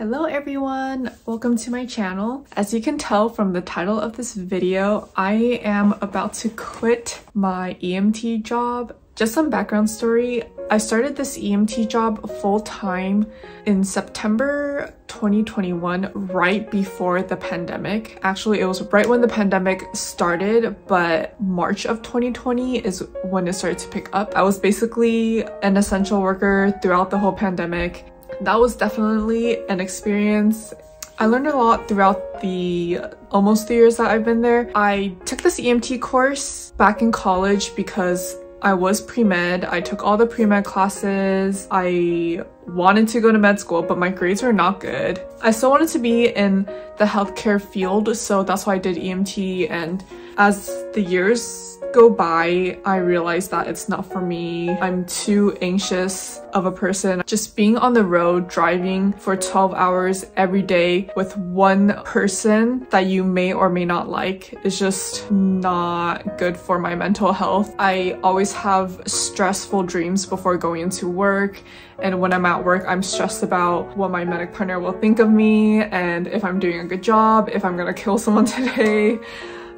Hello everyone, welcome to my channel. As you can tell from the title of this video, I am about to quit my EMT job. Just some background story, I started this EMT job full-time in September 2021, right before the pandemic. Actually, it was right when the pandemic started, but March of 2020 is when it started to pick up. I was basically an essential worker throughout the whole pandemic. That was definitely an experience. I learned a lot throughout the almost 3 years that I've been there. I took this EMT course back in college because I was pre-med. I took all the pre-med classes. I wanted to go to med school, but my grades were not good. I still wanted to be in the healthcare field, so that's why I did EMT. And as the years go by, I realized that it's not for me. I'm too anxious of a person. Just being on the road, driving for 12 hours every day with one person that you may or may not like is just not good for my mental health. I always have stressful dreams before going into work. And when I'm at work, I'm stressed about what my medic partner will think of me and if I'm doing a good job, if I'm gonna kill someone today.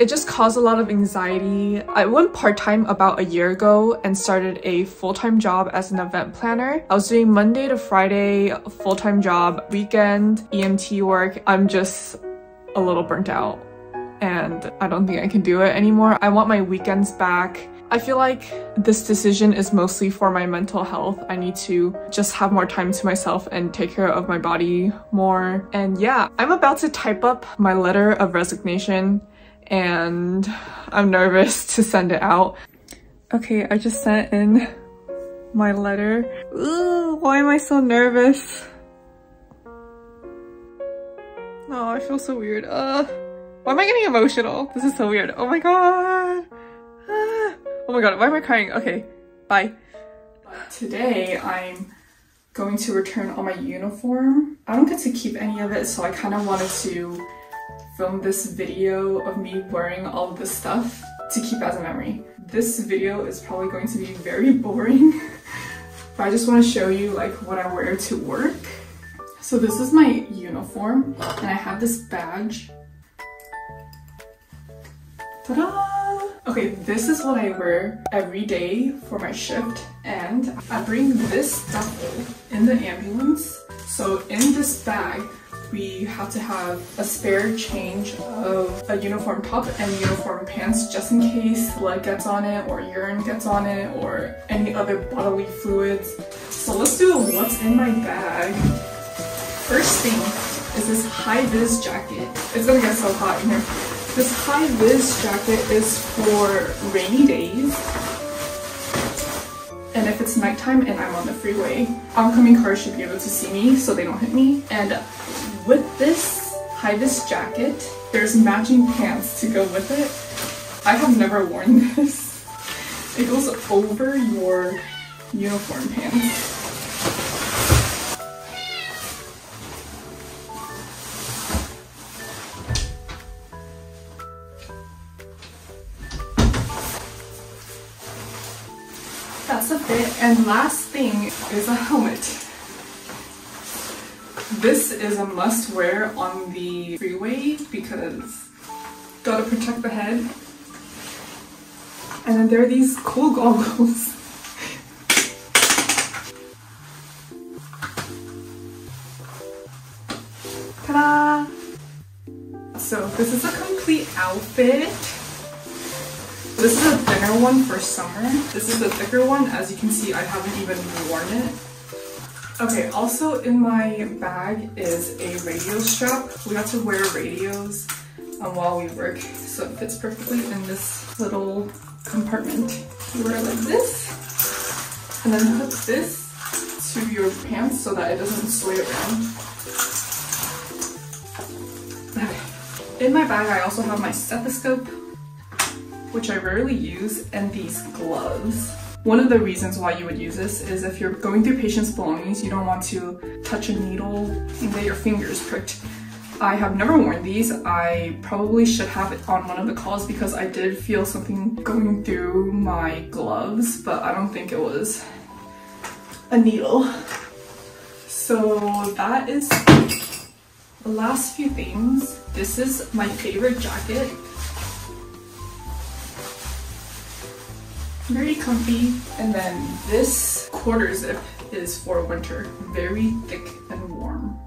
It just caused a lot of anxiety. I went part-time about a year ago and started a full-time job as an event planner. I was doing Monday to Friday, full-time job, weekend, EMT work. I'm just a little burnt out and I don't think I can do it anymore. I want my weekends back. I feel like this decision is mostly for my mental health. I need to just have more time to myself and take care of my body more. And yeah, I'm about to type up my letter of resignation. And I'm nervous to send it out. Okay, I just sent in my letter. Ooh, why am I so nervous? Oh, I feel so weird. Why am I getting emotional? This is so weird. Oh my god. Ah. Oh my god, why am I crying? Okay, bye. Today, I'm going to return all my uniform. I don't get to keep any of it, so I kind of wanted to film this video of me wearing all of this stuff to keep as a memory. This video is probably going to be very boring, but I just want to show you like what I wear to work. So this is my uniform and I have this badge. Ta-da! Okay, this is what I wear every day for my shift, and I bring this stuff in the ambulance. So in this bag, we have to have a spare change of a uniform top and uniform pants just in case blood gets on it or urine gets on it or any other bodily fluids. So let's do what's in my bag. First thing is this high-vis jacket. It's gonna get so hot in here. This high-vis jacket is for rainy days. And if it's nighttime and I'm on the freeway, oncoming cars should be able to see me so they don't hit me. And with this high-vis jacket, there's matching pants to go with it. I have never worn this. It goes over your uniform pants. That's a fit. And last thing is a helmet. This is a must-wear on the freeway because gotta protect the head. And then there are these cool goggles. Ta-da! So this is a complete outfit. This is a thinner one for summer. This is the thicker one. As you can see, I haven't even worn it. Okay, also in my bag is a radio strap. We have to wear radios while we work, so it fits perfectly in this little compartment. You wear it like this, and then hook this to your pants so that it doesn't sway around. Okay. In my bag, I also have my stethoscope, which I rarely use, and these gloves. One of the reasons why you would use this is if you're going through patients' belongings, you don't want to touch a needle and get your fingers pricked. I have never worn these. I probably should have it on one of the calls because I did feel something going through my gloves, but I don't think it was a needle. So that is The last few things, this is my favorite jacket. Very comfy. And then this quarter zip is for winter. Very thick and warm.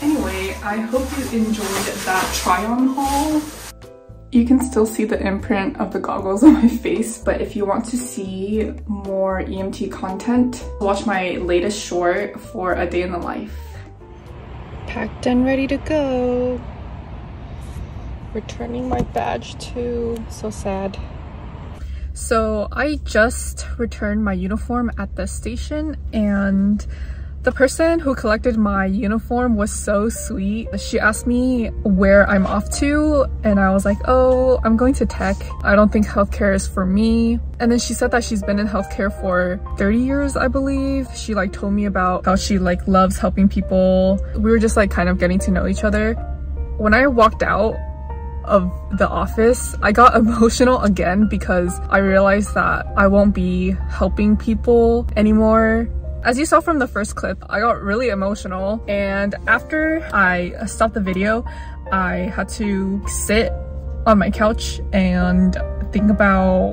Anyway, I hope you enjoyed that try-on haul. You can still see the imprint of the goggles on my face, but if you want to see more EMT content, watch my latest short for A Day in the Life. Packed and ready to go. Returning my badge too. So sad. So I just returned my uniform at the station, and the person who collected my uniform was so sweet. She asked me where I'm off to, and I was like, oh, I'm going to tech. I don't think healthcare is for me. And then she said that she's been in healthcare for 30 years, I believe. She like told me about how she like loves helping people. We were just like kind of getting to know each other. When I walked out of the office, I got emotional again because I realized that I won't be helping people anymore. As you saw from the first clip, I got really emotional, and after I stopped the video, I had to sit on my couch and think about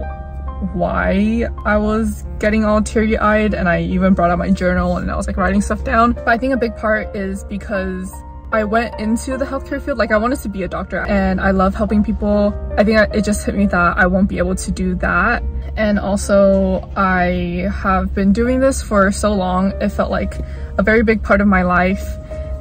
why I was getting all teary-eyed, and I even brought out my journal and I was like writing stuff down. But I think a big part is because I went into the healthcare field, like I wanted to be a doctor and I love helping people. I think it just hit me that I won't be able to do that. And also I have been doing this for so long, it felt like a very big part of my life,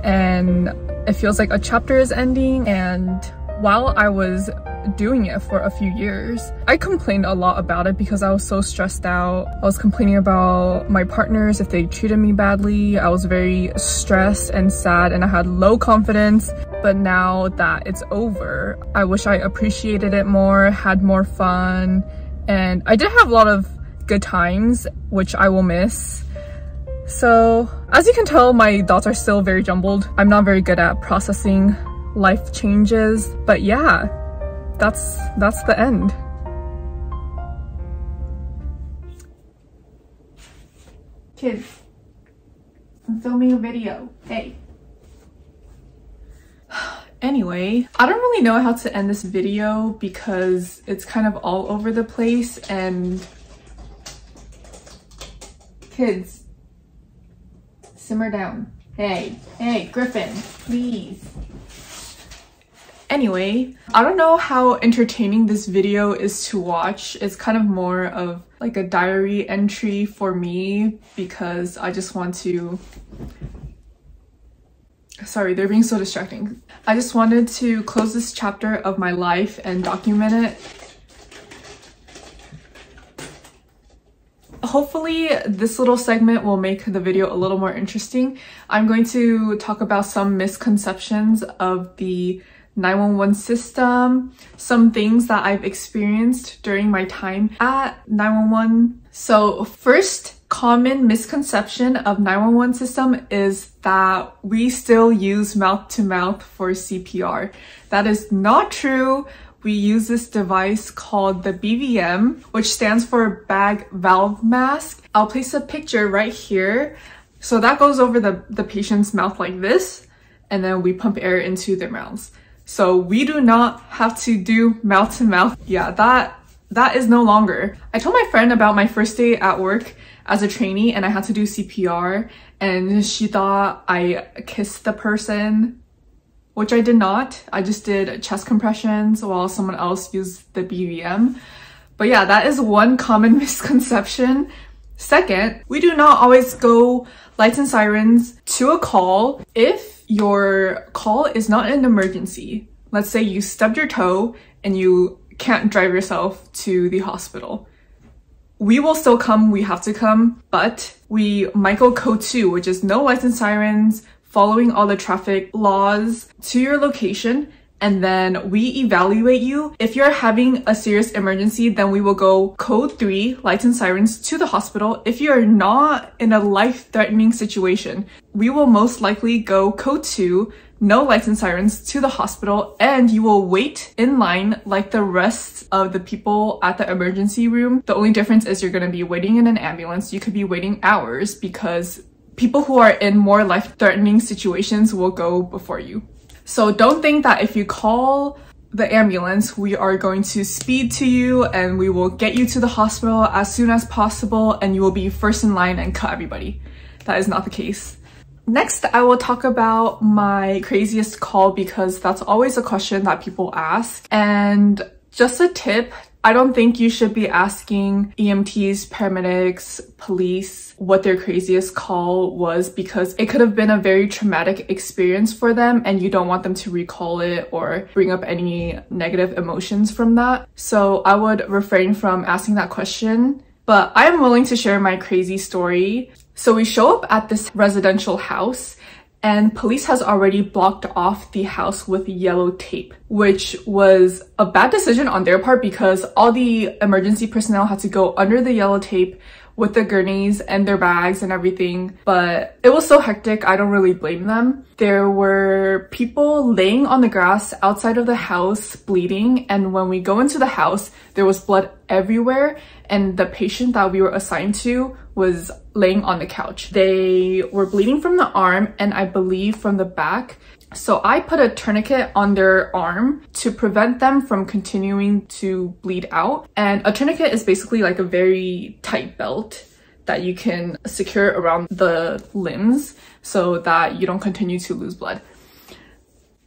and it feels like a chapter is ending. And while I was doing it for a few years, I complained a lot about it because I was so stressed out. I was complaining about my partners, if they treated me badly. I was very stressed and sad, and I had low confidence. But now that it's over, I wish I appreciated it more, had more fun, and I did have a lot of good times, which I will miss. So as you can tell, my thoughts are still very jumbled. I'm not very good at processing life changes, but yeah, that's the end. Kids, I'm filming a video. Hey. Anyway, I don't really know how to end this video because it's kind of all over the place, and kids, simmer down. Hey, hey, Griffin, please. Anyway, I don't know how entertaining this video is to watch. It's kind of more of like a diary entry for me because I just want to... Sorry, they're being so distracting. I just wanted to close this chapter of my life and document it. Hopefully this little segment will make the video a little more interesting. I'm going to talk about some misconceptions of the 911 system, some things that I've experienced during my time at 911. So first common misconception of 911 system is that we still use mouth-to-mouth for CPR. That is not true. We use this device called the BVM, which stands for Bag Valve Mask. I'll place a picture right here. So that goes over the patient's mouth like this, and then we pump air into their mouths. So we do not have to do mouth-to-mouth. Yeah, that is no longer. I told my friend about my first day at work as a trainee and I had to do CPR, and she thought I kissed the person, which I did not. I just did chest compressions while someone else used the BVM. But yeah, that is one common misconception. Second, we do not always go lights and sirens to a call if your call is not an emergency. Let's say you stubbed your toe and you can't drive yourself to the hospital. We will still come, we have to come, but we might go code 2, which is no lights and sirens, following all the traffic laws to your location, and then we evaluate you. If you're having a serious emergency, then we will go code 3, lights and sirens, to the hospital. If you're not in a life-threatening situation, we will most likely go code 2, no lights and sirens, to the hospital, and you will wait in line like the rest of the people at the emergency room. The only difference is you're gonna be waiting in an ambulance. You could be waiting hours because people who are in more life-threatening situations will go before you. So don't think that if you call the ambulance, we are going to speed to you and we will get you to the hospital as soon as possible and you will be first in line and cut everybody. That is not the case. Next, I will talk about my craziest call because that's always a question that people ask. And just a tip, I don't think you should be asking EMTs, paramedics, police what their craziest call was because it could have been a very traumatic experience for them and you don't want them to recall it or bring up any negative emotions from that. So I would refrain from asking that question, but I am willing to share my crazy story. So we show up at this residential house and police has already blocked off the house with yellow tape, which was a bad decision on their part because all the emergency personnel had to go under the yellow tape with their gurneys and their bags and everything, but it was so hectic, I don't really blame them. There were people laying on the grass outside of the house bleeding, and when we go into the house, there was blood everywhere, and the patient that we were assigned to was laying on the couch. They were bleeding from the arm and I believe from the back. So I put a tourniquet on their arm to prevent them from continuing to bleed out. And a tourniquet is basically like a very tight belt that you can secure around the limbs so that you don't continue to lose blood.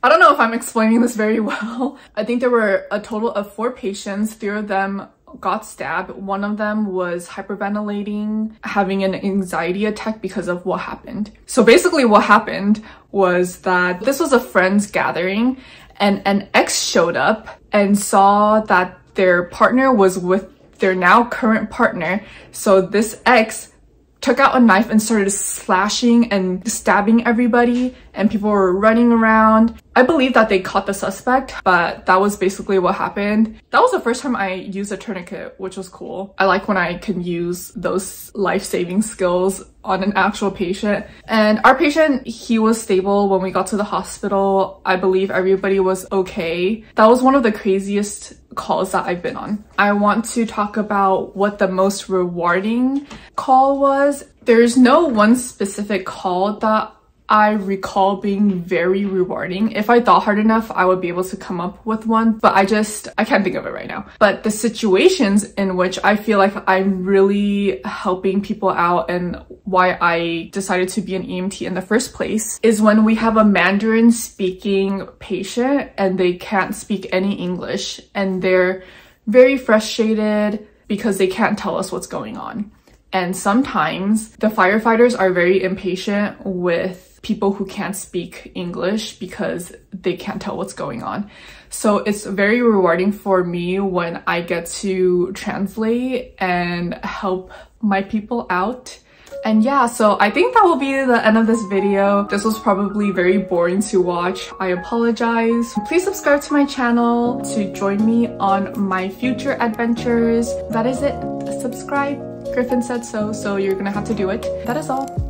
I don't know if I'm explaining this very well. I think there were a total of 4 patients. 3 of them got stabbed. One of them was hyperventilating, having an anxiety attack because of what happened. So basically what happened was that this was a friend's gathering and an ex showed up and saw that their partner was with their now current partner. So this ex took out a knife and started slashing and stabbing everybody and people were running around. I believe that they caught the suspect, but that was basically what happened. That was the first time I used a tourniquet, which was cool. I like when I can use those life-saving skills on an actual patient. And our patient, he was stable when we got to the hospital. I believe everybody was okay. That was one of the craziest calls that I've been on. I want to talk about what the most rewarding call was. There's no one specific call that I recall being very rewarding. If I thought hard enough, I would be able to come up with one, but I can't think of it right now. But the situations in which I feel like I'm really helping people out and why I decided to be an EMT in the first place is when we have a Mandarin speaking patient and they can't speak any English and they're very frustrated because they can't tell us what's going on. And sometimes the firefighters are very impatient with people who can't speak English because they can't tell what's going on. So it's very rewarding for me when I get to translate and help my people out. And yeah, so I think that will be the end of this video. This was probably very boring to watch. I apologize. Please subscribe to my channel to join me on my future adventures. That is it. Subscribe. Griffin said so, so you're gonna have to do it. That is all.